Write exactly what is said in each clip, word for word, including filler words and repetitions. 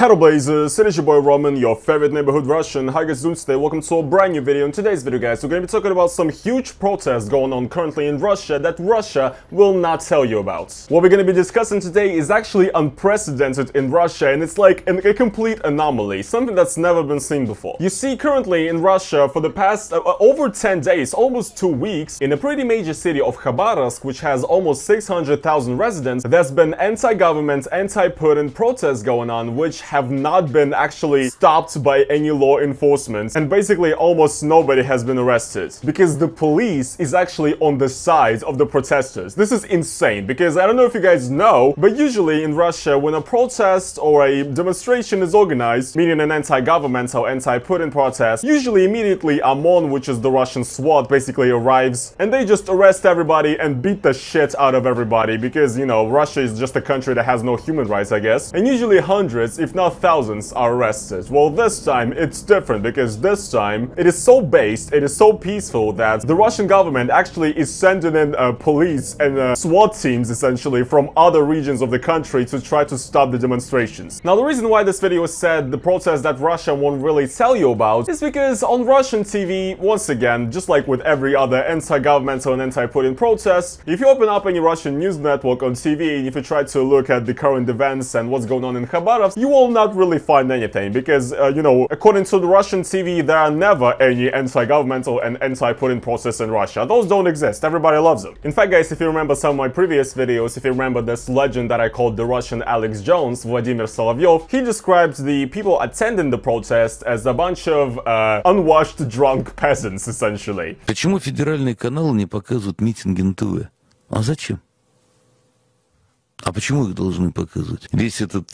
Hello blazers, it is your boy Roman, your favorite neighborhood Russian. Hi guys, doing today? Welcome to a brand new video. In today's video guys, we're going to be talking about some huge protests going on currently in Russia that Russia will not tell you about. What we're going to be discussing today is actually unprecedented in Russia, and it's like an, a complete anomaly, something that's never been seen before. You see, currently in Russia, for the past uh, over ten days, almost two weeks, in a pretty major city of Khabarovsk, which has almost six hundred thousand residents, there's been anti-government, anti-Putin protests going on, which have not been actually stopped by any law enforcement, and basically almost nobody has been arrested because the police is actually on the side of the protesters. This is insane because I don't know if you guys know, but usually in Russia when a protest or a demonstration is organized, meaning an anti-governmental, anti-Putin protest, usually immediately Omon, which is the Russian SWAT, basically arrives and they just arrest everybody and beat the shit out of everybody because, you know, Russia is just a country that has no human rights, I guess, and usually hundreds, if not Now thousands are arrested. Well, this time it's different because this time it is so based, it is so peaceful that the Russian government actually is sending in uh, police and uh, SWAT teams essentially from other regions of the country to try to stop the demonstrations. Now, the reason why this video said the protest that Russia won't really tell you about is because on Russian T V, once again, just like with every other anti-governmental and anti-Putin protest, if you open up any Russian news network on T V and if you try to look at the current events and what's going on in Khabarovsk, you won't not really find anything because, uh, you know, according to the Russian T V, there are never any anti-governmental and anti-Putin protests in Russia. Those don't exist. Everybody loves them. In fact, guys, if you remember some of my previous videos, if you remember this legend that I called the Russian Alex Jones, Vladimir Solovyov, he described the people attending the protest as a bunch of uh, unwashed drunk peasants, essentially. Почему федеральные каналы не показывают митинги на ТВ? А зачем? А почему их должны показывать? Весь этот...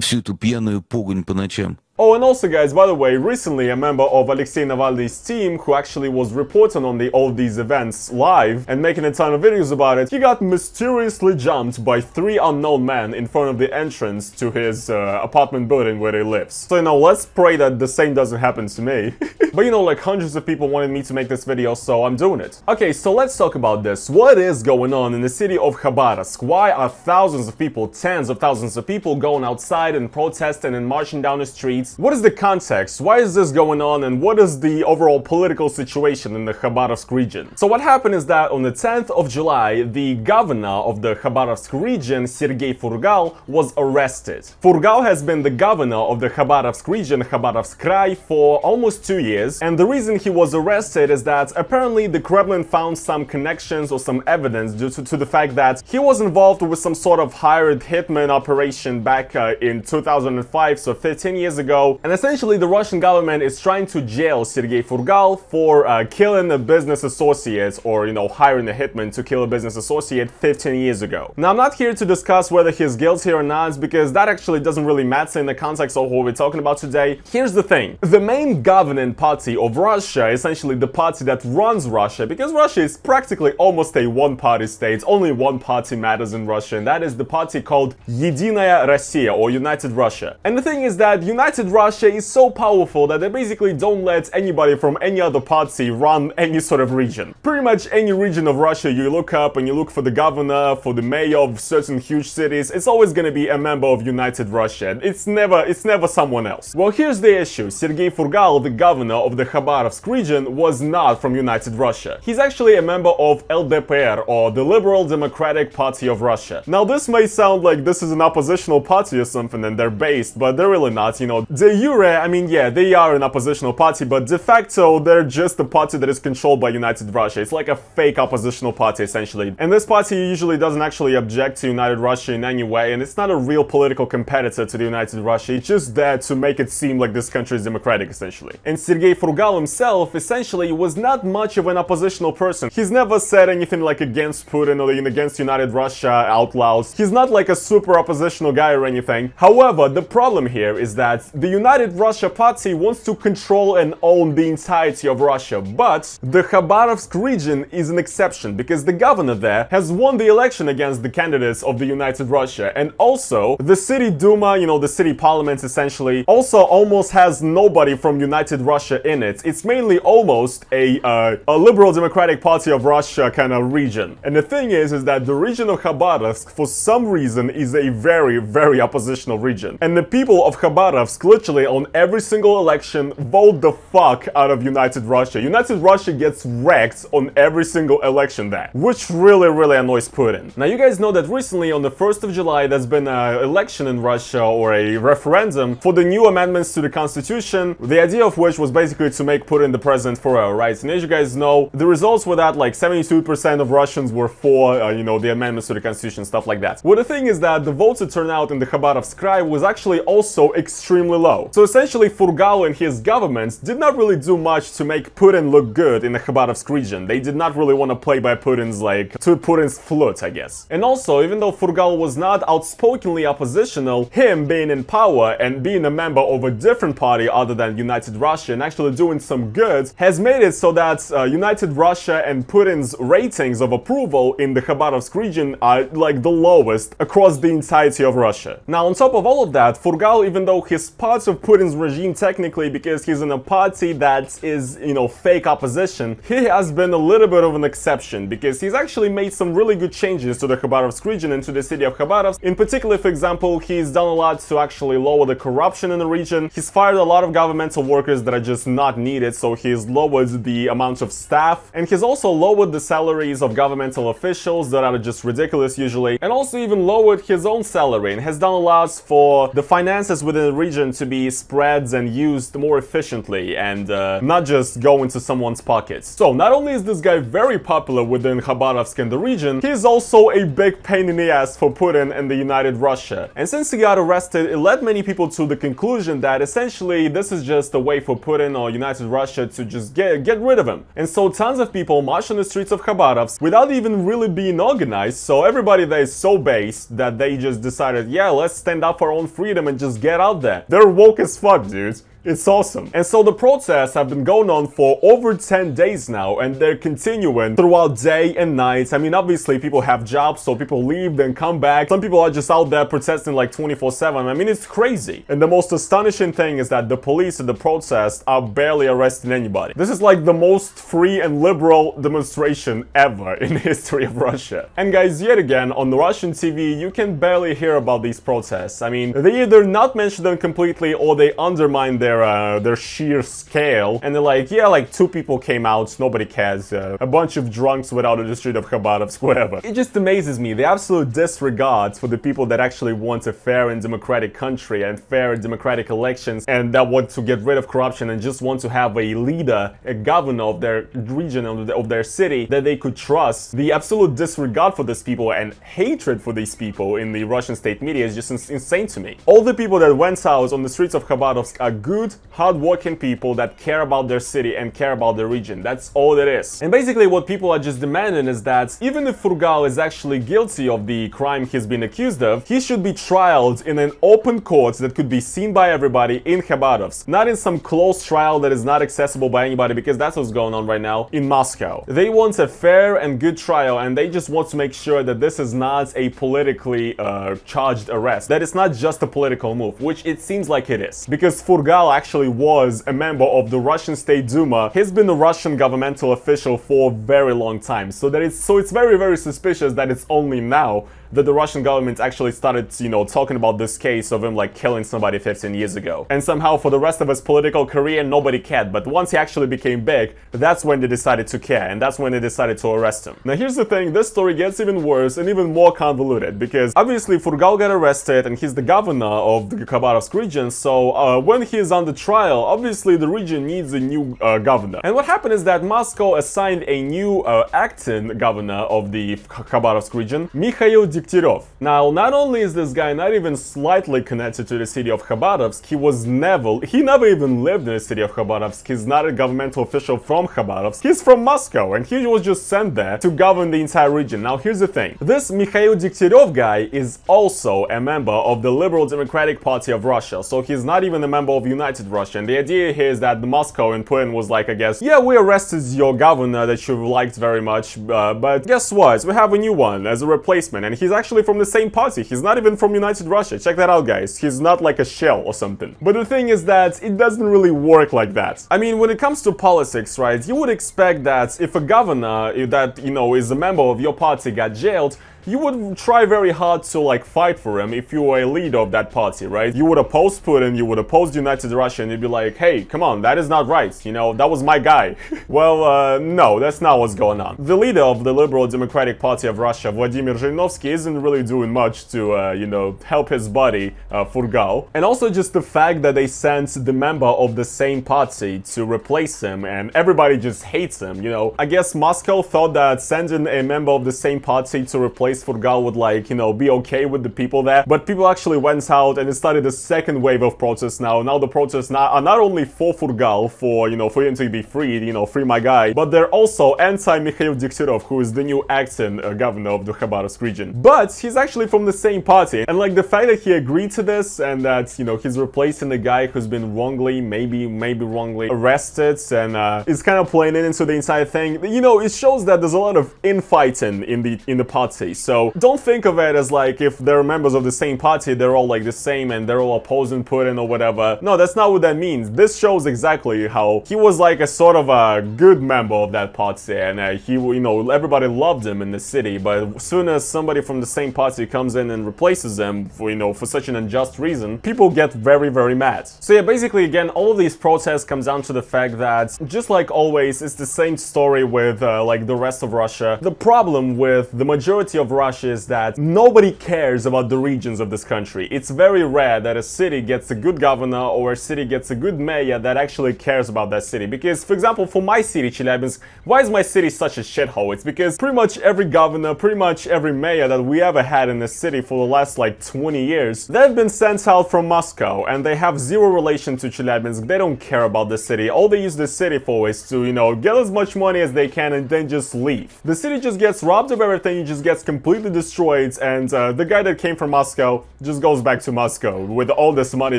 всю эту пьяную погонь по ночам. Oh, and also guys, by the way, recently a member of Alexei Navalny's team, who actually was reporting on the, all these events live and making a ton of videos about it, he got mysteriously jumped by three unknown men in front of the entrance to his uh, apartment building where he lives. So, you know, let's pray that the same doesn't happen to me. But, you know, like hundreds of people wanted me to make this video, so I'm doing it. Okay, so let's talk about this. What is going on in the city of Khabarovsk? Why are thousands of people, tens of thousands of people going outside and protesting and marching down the streets? What is the context? Why is this going on? And what is the overall political situation in the Khabarovsk region? So what happened is that on the tenth of July, the governor of the Khabarovsk region, Sergei Furgal, was arrested. Furgal has been the governor of the Khabarovsk region, Khabarovsk Krai, for almost two years. And the reason he was arrested is that apparently the Kremlin found some connections or some evidence due to, to the fact that he was involved with some sort of hired hitman operation back uh, in two thousand five, so fifteen years ago. And essentially the Russian government is trying to jail Sergei Furgal for uh, killing a business associate, or, you know, hiring a hitman to kill a business associate fifteen years ago. Now, I'm not here to discuss whether he's guilty or not, because that actually doesn't really matter in the context of what we're talking about today. Here's the thing. The main governing party of Russia, essentially the party that runs Russia, because Russia is practically almost a one-party state, only one party matters in Russia, and that is the party called Yedinaya Russia, or United Russia. And the thing is that United Russia is so powerful that they basically don't let anybody from any other party run any sort of region. Pretty much any region of Russia you look up and you look for the governor, for the mayor of certain huge cities, it's always gonna be a member of United Russia. It's never, it's never someone else. Well, here's the issue. Sergei Furgal, the governor of the Khabarovsk region, was not from United Russia. He's actually a member of L D P R, or the Liberal Democratic Party of Russia. Now, this may sound like this is an oppositional party or something and they're based, but they're really not, you know. De jure, I mean, yeah, they are an oppositional party, but de facto, they're just a party that is controlled by United Russia. It's like a fake oppositional party, essentially. And this party usually doesn't actually object to United Russia in any way, and it's not a real political competitor to the United Russia. It's just there to make it seem like this country is democratic, essentially. And Sergei Furgal himself, essentially, was not much of an oppositional person. He's never said anything like against Putin or against United Russia out loud. He's not like a super oppositional guy or anything. However, the problem here is that The United Russia Party wants to control and own the entirety of Russia, but the Khabarovsk region is an exception because the governor there has won the election against the candidates of the United Russia, and also the city Duma, you know, the city parliament essentially, also almost has nobody from United Russia in it. It's mainly almost a, uh, a Liberal Democratic Party of Russia kind of region. And the thing is, is that the region of Khabarovsk for some reason is a very, very oppositional region. And the people of Khabarovsk literally on every single election vote the fuck out of United Russia. United Russia gets wrecked on every single election there, which really, really annoys Putin. Now, you guys know that recently on the first of July, there's been an election in Russia, or a referendum for the new amendments to the constitution, the idea of which was basically to make Putin the president forever, right? And as you guys know, the results were that like seventy-two percent of Russians were for, uh, you know, the amendments to the constitution, stuff like that. Well, the thing is that the voter turnout in the Khabarovsk Krai was actually also extremely low. So essentially, Furgal and his government did not really do much to make Putin look good in the Khabarovsk region. They did not really want to play by Putin's, like, to Putin's flute, I guess. And also, even though Furgal was not outspokenly oppositional, him being in power and being a member of a different party other than United Russia and actually doing some good has made it so that uh, United Russia and Putin's ratings of approval in the Khabarovsk region are like the lowest across the entirety of Russia. Now, on top of all of that, Furgal, even though he's part of Putin's regime technically because he's in a party that is, you know, fake opposition, he has been a little bit of an exception because he's actually made some really good changes to the Khabarovsk region and to the city of Khabarovsk. In particular, for example, he's done a lot to actually lower the corruption in the region. He's fired a lot of governmental workers that are just not needed, so he's lowered the amount of staff, and he's also lowered the salaries of governmental officials that are just ridiculous usually, and also even lowered his own salary, and has done a lot for the finances within the region to be spread and used more efficiently and uh, not just go into someone's pockets. So not only is this guy very popular within Khabarovsk and the region, he's also a big pain in the ass for Putin and the United Russia. And since he got arrested, it led many people to the conclusion that essentially this is just a way for Putin or United Russia to just get, get rid of him. And so tons of people marched on the streets of Khabarovsk without even really being organized, so everybody there is so based that they just decided, yeah, let's stand up for our own freedom and just get out there. They're woke as fuck, dude. It's awesome. And so the protests have been going on for over ten days now, and they're continuing throughout day and night. I mean, obviously people have jobs, so people leave, then come back. Some people are just out there protesting like twenty-four seven. I mean, it's crazy. And the most astonishing thing is that the police at the protest are barely arresting anybody. This is like the most free and liberal demonstration ever in the history of Russia. And guys, yet again, on the Russian T V, you can barely hear about these protests. I mean, they either not mention them completely or they undermine their Uh, their sheer scale, and they're like, yeah, like two people came out, nobody cares, uh, a bunch of drunks went out in the street of Khabarovsk, whatever. It just amazes me the absolute disregard for the people that actually want a fair and democratic country and fair and democratic elections, and that want to get rid of corruption and just want to have a leader, a governor of their region, of their city that they could trust. The absolute disregard for these people and hatred for these people in the Russian state media is just ins insane to me. All the people that went out on the streets of Khabarovsk are good, hard-working people that care about their city and care about their region. That's all it is. And basically what people are just demanding is that even if Furgal is actually guilty of the crime he's been accused of, he should be trialed in an open court that could be seen by everybody in Khabarovsk, not in some closed trial that is not accessible by anybody, because that's what's going on right now in Moscow. They want a fair and good trial, and they just want to make sure that this is not a politically uh, charged arrest, that it's not just a political move, which it seems like it is, because Furgal actually was a member of the Russian State Duma. He's been a Russian governmental official for a very long time, so that it's so it's very very suspicious that it's only now that the Russian government actually started, you know, talking about this case of him like killing somebody fifteen years ago. And somehow for the rest of his political career, nobody cared. But once he actually became big, that's when they decided to care, and that's when they decided to arrest him. Now here's the thing, this story gets even worse and even more convoluted, because obviously Furgal got arrested and he's the governor of the Khabarovsk region, so uh, when he's on the trial, obviously the region needs a new uh, governor. And what happened is that Moscow assigned a new uh, acting governor of the Khabarovsk region, Mikhail Degtyarev. Degtyarev. Now, not only is this guy not even slightly connected to the city of Khabarovsk, he was never, he never even lived in the city of Khabarovsk, he's not a governmental official from Khabarovsk, he's from Moscow, and he was just sent there to govern the entire region. Now, here's the thing, this Mikhail Degtyarev guy is also a member of the Liberal Democratic Party of Russia, so he's not even a member of United Russia, and the idea here is that Moscow and Putin was like, I guess, yeah, we arrested your governor that you liked very much, uh, but guess what, we have a new one as a replacement, and he's actually from the same party, he's not even from United Russia, check that out guys, he's not like a shell or something. But the thing is that it doesn't really work like that. I mean, when it comes to politics, right, you would expect that if a governor that, you know, is a member of your party got jailed, you would try very hard to, like, fight for him if you were a leader of that party, right? You would oppose Putin, you would oppose United Russia, and you'd be like, hey, come on, that is not right, you know, that was my guy. Well, uh, no, that's not what's going on. The leader of the Liberal Democratic Party of Russia, Vladimir Zhirinovsky, isn't really doing much to, uh, you know, help his buddy, uh, Furgal. And also just the fact that they sent the member of the same party to replace him, and everybody just hates him, you know? I guess Moscow thought that sending a member of the same party to replace Furgal would, like, you know, be okay with the people there, but people actually went out and it started a second wave of protests. Now now the protests now are not only for Furgal, for, you know, for him to be freed, you know, free my guy, but they're also anti-Mikhail Degtyarev, who is the new acting uh, governor of the Khabarovsk region, but he's actually from the same party, and like the fact that he agreed to this and that, you know, he's replacing the guy who's been wrongly, maybe maybe wrongly arrested, and uh, is kind of playing into the entire thing, you know, it shows that there's a lot of infighting in the in the party. So don't think of it as like if they're members of the same party, they're all like the same and they're all opposing Putin or whatever. No, that's not what that means. This shows exactly how he was like a sort of a good member of that party, and uh, he, you know, everybody loved him in the city, but as soon as somebody from the same party comes in and replaces him for, you know, for such an unjust reason, people get very, very mad. So yeah, basically again, all of these protests comes down to the fact that, just like always, it's the same story with uh, like the rest of Russia. The problem with the majority of Russia is that nobody cares about the regions of this country. It's very rare that a city gets a good governor or a city gets a good mayor that actually cares about that city. Because, for example, for my city, Chelyabinsk, why is my city such a shithole? It's because pretty much every governor, pretty much every mayor that we ever had in this city for the last like twenty years, they've been sent out from Moscow and they have zero relation to Chelyabinsk. They don't care about the city. All they use the city for is to, you know, get as much money as they can and then just leave. The city just gets robbed of everything, it just gets completely completely destroyed, and uh, the guy that came from Moscow just goes back to Moscow with all this money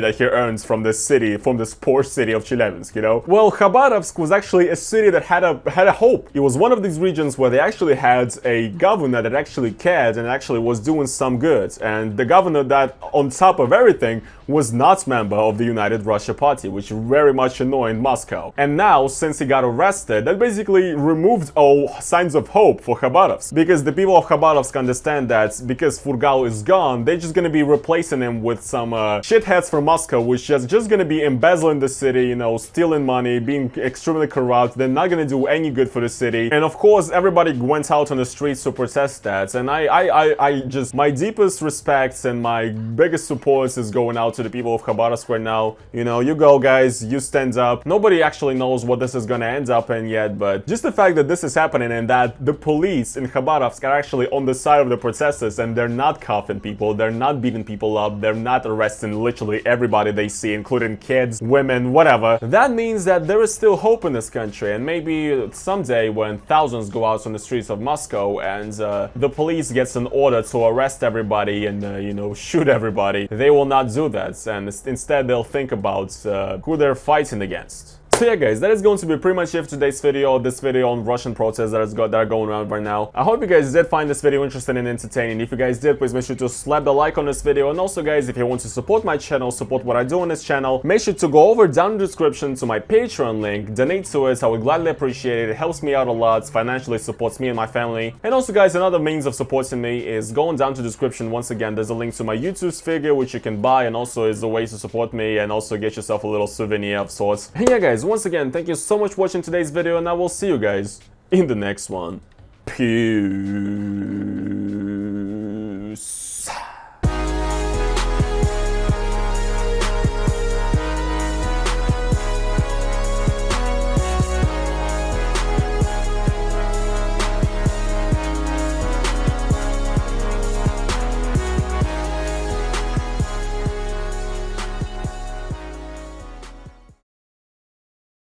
that he earns from this city, from this poor city of Chelyabinsk, you know? Well, Khabarovsk was actually a city that had a had a hope. It was one of these regions where they actually had a governor that actually cared and actually was doing some good, and the governor that, on top of everything, was not member of the United Russia Party, which very much annoyed Moscow. And now, since he got arrested, that basically removed all signs of hope for Khabarovsk, because the people of Khabarovsk understand that because Furgal is gone, they're just gonna be replacing him with some uh, shitheads from Moscow, which is just gonna be embezzling the city, you know, stealing money, being extremely corrupt. They're not gonna do any good for the city. And of course, everybody went out on the streets to protest that. And I, I, I, I just, my deepest respects and my biggest support is going out to the people of Khabarovsk right now. You know, you go guys, you stand up. Nobody actually knows what this is gonna end up in yet, but just the fact that this is happening and that the police in Khabarovsk are actually on the side of the protesters and they're not cuffing people, they're not beating people up, they're not arresting literally everybody they see, including kids, women, whatever. That means that there is still hope in this country, and maybe someday when thousands go out on the streets of Moscow and uh, the police gets an order to arrest everybody and, uh, you know, shoot everybody, they will not do that, and instead they'll think about uh, who they're fighting against. So yeah guys, that is going to be pretty much it for today's video, this video on Russian protests that, is go that are going around right now. I hope you guys did find this video interesting and entertaining. If you guys did, please make sure to slap the like on this video, and also guys, if you want to support my channel, support what I do on this channel, make sure to go over down in the description to my Patreon link, donate to it, I would gladly appreciate it, it helps me out a lot, financially supports me and my family. And also guys, another means of supporting me is going down to the description once again, there's a link to my YouTube's figure which you can buy, and also is a way to support me and also get yourself a little souvenir of sorts. And yeah guys, once again, thank you so much for watching today's video, and I will see you guys in the next one. Peace.